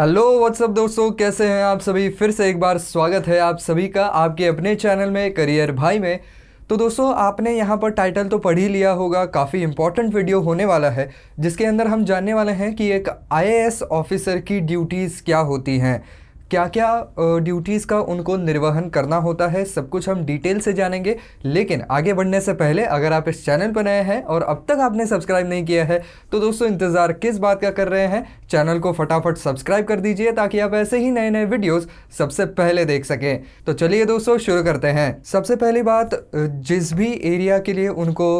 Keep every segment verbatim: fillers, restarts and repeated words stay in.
Hello what's up दोस्तों, कैसे हैं आप सभी। फिर से एक बार स्वागत है आप सभी का आपके अपने चैनल में करियर भाई में। तो दोस्तों, आपने यहाँ पर टाइटल तो पढ़ ही लिया होगा, काफ़ी इम्पॉर्टेंट वीडियो होने वाला है जिसके अंदर हम जानने वाले हैं कि एक आई ए एस ऑफिसर की ड्यूटीज़ क्या होती हैं, क्या क्या ड्यूटीज़ का उनको निर्वहन करना होता है, सब कुछ हम डिटेल से जानेंगे। लेकिन आगे बढ़ने से पहले अगर आप इस चैनल पर नए हैं और अब तक आपने सब्सक्राइब नहीं किया है तो दोस्तों इंतज़ार किस बात का कर रहे हैं, चैनल को फटाफट सब्सक्राइब कर दीजिए ताकि आप ऐसे ही नए नए वीडियोस सबसे पहले देख सकें। तो चलिए दोस्तों शुरू करते हैं। सबसे पहली बात, जिस भी एरिया के लिए उनको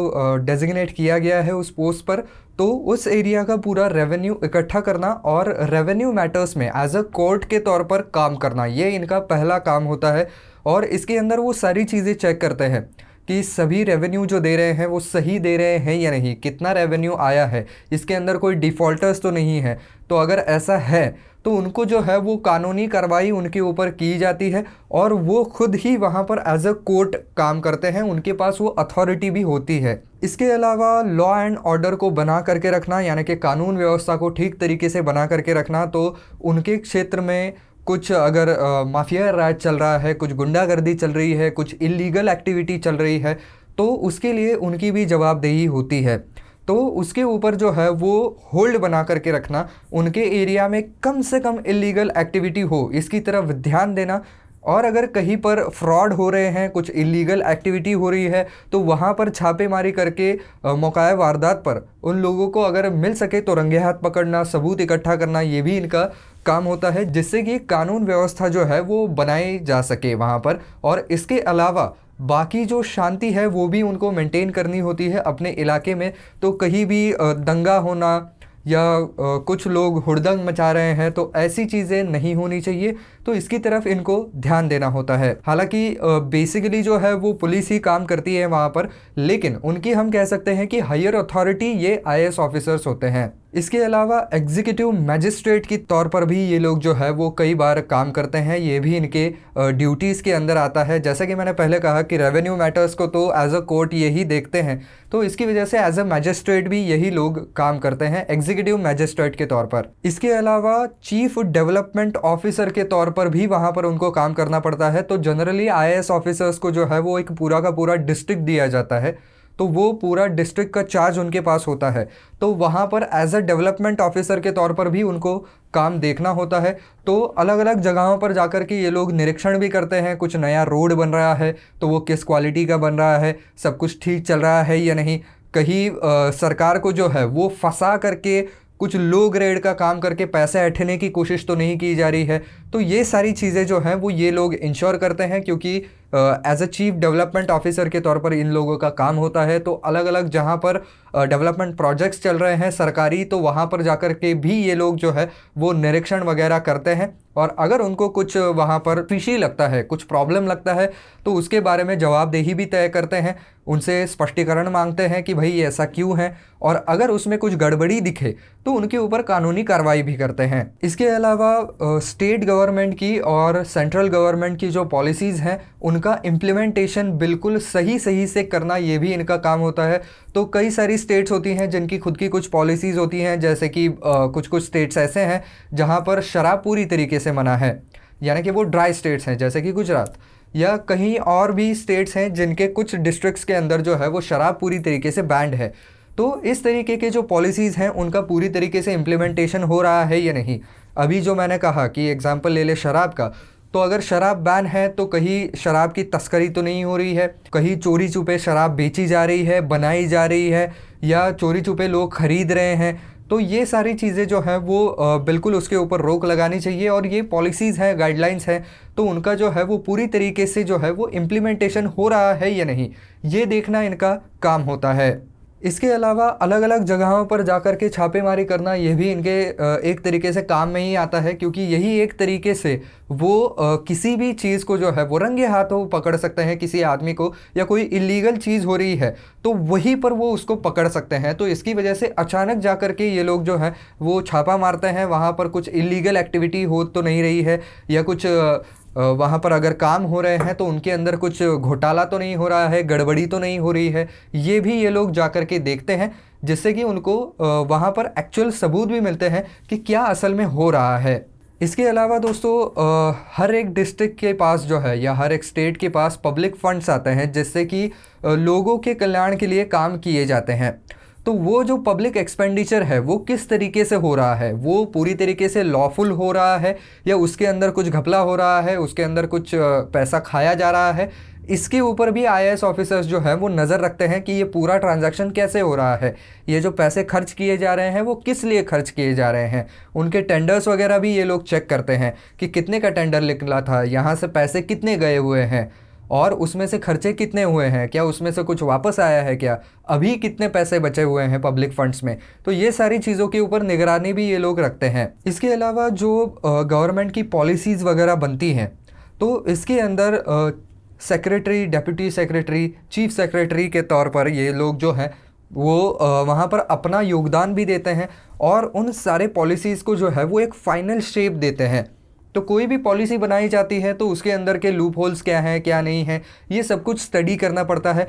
डेजिग्नेट किया गया है उस पोस्ट पर, तो उस एरिया का पूरा रेवेन्यू इकट्ठा करना और रेवेन्यू मैटर्स में एज अ कोर्ट के तौर पर काम करना, ये इनका पहला काम होता है। और इसके अंदर वो सारी चीज़ें चेक करते हैं कि सभी रेवेन्यू जो दे रहे हैं वो सही दे रहे हैं या नहीं, कितना रेवेन्यू आया है, इसके अंदर कोई डिफ़ॉल्टर्स तो नहीं है। तो अगर ऐसा है तो उनको जो है वो कानूनी कार्रवाई उनके ऊपर की जाती है और वो खुद ही वहाँ पर एज अ कोर्ट काम करते हैं, उनके पास वो अथॉरिटी भी होती है। इसके अलावा लॉ एंड ऑर्डर को बना करके रखना, यानी कि कानून व्यवस्था को ठीक तरीके से बना करके रखना। तो उनके क्षेत्र में कुछ अगर आ, माफिया राज चल रहा है, कुछ गुंडागर्दी चल रही है, कुछ इलीगल एक्टिविटी चल रही है, तो उसके लिए उनकी भी जवाबदेही होती है। तो उसके ऊपर जो है वो होल्ड बना करके रखना, उनके एरिया में कम से कम इलीगल एक्टिविटी हो इसकी तरफ ध्यान देना। और अगर कहीं पर फ्रॉड हो रहे हैं, कुछ इलीगल एक्टिविटी हो रही है, तो वहाँ पर छापेमारी करके मौका वारदात पर उन लोगों को अगर मिल सके तो रंगे हाथ पकड़ना, सबूत इकट्ठा करना, ये भी इनका काम होता है, जिससे कि कानून व्यवस्था जो है वो बनाई जा सके वहाँ पर। और इसके अलावा बाकी जो शांति है वो भी उनको मेंटेन करनी होती है अपने इलाके में। तो कहीं भी दंगा होना या कुछ लोग हुड़दंग मचा रहे हैं तो ऐसी चीज़ें नहीं होनी चाहिए, तो इसकी तरफ इनको ध्यान देना होता है। हालांकि बेसिकली जो है वो पुलिस ही काम करती है वहाँ पर, लेकिन उनकी हम कह सकते हैं कि हायर अथॉरिटी ये आई ए एस ऑफिसर्स होते हैं। इसके अलावा एग्जीक्यूटिव मैजिस्ट्रेट के तौर पर भी ये लोग जो है वो कई बार काम करते हैं, ये भी इनके ड्यूटीज़ के अंदर आता है। जैसा कि मैंने पहले कहा कि रेवेन्यू मैटर्स को तो एज अ कोर्ट यही देखते हैं, तो इसकी वजह से एज अ मैजिस्ट्रेट भी यही लोग काम करते हैं एग्जीक्यूटिव मैजिस्ट्रेट के तौर पर। इसके अलावा चीफ डेवलपमेंट ऑफिसर के तौर पर भी वहाँ पर उनको काम करना पड़ता है। तो generally I A S officers को जो है वो एक पूरा का पूरा डिस्ट्रिक्ट दिया जाता है, तो वो पूरा डिस्ट्रिक्ट का चार्ज उनके पास होता है। तो वहाँ पर एज अ डेवलपमेंट ऑफिसर के तौर पर भी उनको काम देखना होता है। तो अलग अलग जगहों पर जाकर के ये लोग निरीक्षण भी करते हैं, कुछ नया रोड बन रहा है तो वो किस क्वालिटी का बन रहा है, सब कुछ ठीक चल रहा है या नहीं, कहीं आ, सरकार को जो है वो फंसा करके कुछ लो ग्रेड का काम करके पैसे ऐंठने की कोशिश तो नहीं की जा रही है। तो ये सारी चीज़ें जो हैं वो ये लोग इंश्योर करते हैं, क्योंकि as a chief development officer के तौर पर इन लोगों का काम होता है। तो अलग अलग जहां पर डेवलपमेंट uh, प्रोजेक्ट्स चल रहे हैं सरकारी, तो वहां पर जाकर के भी ये लोग जो है वो निरीक्षण वगैरह करते हैं। और अगर उनको कुछ वहाँ पर फिशी लगता है, कुछ प्रॉब्लम लगता है, तो उसके बारे में जवाबदेही भी तय करते हैं, उनसे स्पष्टीकरण मांगते हैं कि भाई ऐसा क्यों है, और अगर उसमें कुछ गड़बड़ी दिखे तो उनके ऊपर कानूनी कार्रवाई भी करते हैं। इसके अलावा स्टेट गवर्नमेंट की और सेंट्रल गवर्नमेंट की जो पॉलिसीज़ हैं उनका इम्प्लीमेंटेशन बिल्कुल सही सही से करना, ये भी इनका काम होता है। तो कई सारी स्टेट्स होती हैं जिनकी खुद की कुछ पॉलिसीज़ होती हैं, जैसे कि कुछ कुछ स्टेट्स ऐसे हैं जहाँ पर शराब पूरी तरीके से मना है, यानी कि वो ड्राई स्टेट्स हैं जैसे कि गुजरात, या कहीं और भी स्टेट्स हैं जिनके कुछ डिस्ट्रिक्ट्स के अंदर जो है वो शराब पूरी तरीके से बैंड है। तो इस तरीके के जो पॉलिसीज़ हैं उनका पूरी तरीके से इम्प्लीमेंटेशन हो रहा है या नहीं। अभी जो मैंने कहा कि एग्जाम्पल ले ले शराब का, तो अगर शराब बैन है तो कहीं शराब की तस्करी तो नहीं हो रही है, कहीं चोरी छुपे शराब बेची जा रही है, बनाई जा रही है, या चोरी छुपे लोग खरीद रहे हैं। तो ये सारी चीज़ें जो हैं वो बिल्कुल उसके ऊपर रोक लगानी चाहिए। और ये पॉलिसीज़ हैं, गाइडलाइंस हैं, तो उनका जो है वो पूरी तरीके से जो है वो इम्प्लीमेंटेशन हो रहा है या नहीं, ये देखना इनका काम होता है। इसके अलावा अलग अलग जगहों पर जाकर के छापेमारी करना, यह भी इनके एक तरीके से काम में ही आता है, क्योंकि यही एक तरीके से वो किसी भी चीज़ को जो है वो रंगे हाथों पकड़ सकते हैं। किसी आदमी को या कोई इलीगल चीज़ हो रही है तो वहीं पर वो उसको पकड़ सकते हैं। तो इसकी वजह से अचानक जाकर के ये लोग जो हैं वो छापा मारते हैं, वहाँ पर कुछ इलीगल एक्टिविटी हो तो नहीं रही है, या कुछ वहाँ पर अगर काम हो रहे हैं तो उनके अंदर कुछ घोटाला तो नहीं हो रहा है, गड़बड़ी तो नहीं हो रही है, ये भी ये लोग जाकर के देखते हैं, जिससे कि उनको वहाँ पर एक्चुअल सबूत भी मिलते हैं कि क्या असल में हो रहा है। इसके अलावा दोस्तों हर एक डिस्ट्रिक्ट के पास जो है या हर एक स्टेट के पास पब्लिक फंड्स आते हैं जिससे कि लोगों के कल्याण के लिए काम किए जाते हैं। तो वो जो पब्लिक एक्सपेंडिचर है वो किस तरीके से हो रहा है, वो पूरी तरीके से लॉफुल हो रहा है या उसके अंदर कुछ घपला हो रहा है, उसके अंदर कुछ पैसा खाया जा रहा है, इसके ऊपर भी आईएएस ऑफिसर्स जो है वो नज़र रखते हैं कि ये पूरा ट्रांजैक्शन कैसे हो रहा है, ये जो पैसे खर्च किए जा रहे हैं वो किस लिए खर्च किए जा रहे हैं। उनके टेंडर्स वगैरह भी ये लोग चेक करते हैं कि कितने का टेंडर निकला था, यहाँ से पैसे कितने गए हुए हैं और उसमें से खर्चे कितने हुए हैं, क्या उसमें से कुछ वापस आया है क्या, अभी कितने पैसे बचे हुए हैं पब्लिक फंड्स में। तो ये सारी चीज़ों के ऊपर निगरानी भी ये लोग रखते हैं। इसके अलावा जो गवर्नमेंट की पॉलिसीज़ वगैरह बनती हैं तो इसके अंदर secretary, deputy secretary, chief secretary के तौर पर ये लोग जो हैं वो वहाँ पर अपना योगदान भी देते हैं और उन सारे पॉलिसीज़ को जो है वो एक फ़ाइनल शेप देते हैं। तो कोई भी पॉलिसी बनाई जाती है तो उसके अंदर के लूप होल्स क्या हैं क्या नहीं हैं ये सब कुछ स्टडी करना पड़ता है।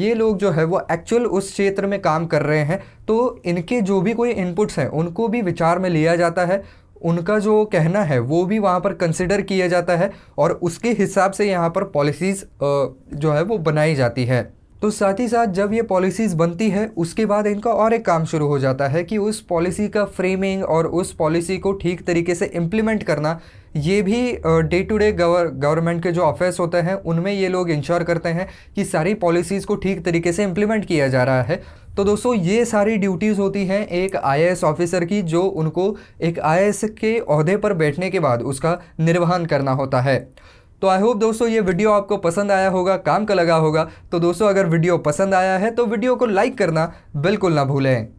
ये लोग जो है वो एक्चुअल उस क्षेत्र में काम कर रहे हैं तो इनके जो भी कोई इनपुट्स हैं उनको भी विचार में लिया जाता है, उनका जो कहना है वो भी वहाँ पर कंसिडर किया जाता है और उसके हिसाब से यहाँ पर पॉलिसीज़ जो है वो बनाई जाती है। तो साथ ही साथ जब ये पॉलिसीज़ बनती है उसके बाद इनका और एक काम शुरू हो जाता है कि उस पॉलिसी का फ्रेमिंग और उस पॉलिसी को ठीक तरीके से इम्प्लीमेंट करना, ये भी डे टू डे गवर्नमेंट के जो ऑफिस होते हैं उनमें ये लोग इंश्योर करते हैं कि सारी पॉलिसीज़ को ठीक तरीके से इम्प्लीमेंट किया जा रहा है। तो दोस्तों ये सारी ड्यूटीज़ होती हैं एक आईएएस ऑफिसर की जो उनको एक आईएएस के ओहदे पर बैठने के बाद उसका निर्वहन करना होता है। तो आई होप दोस्तों ये वीडियो आपको पसंद आया होगा, काम का लगा होगा। तो दोस्तों अगर वीडियो पसंद आया है तो वीडियो को लाइक करना बिल्कुल ना भूलें।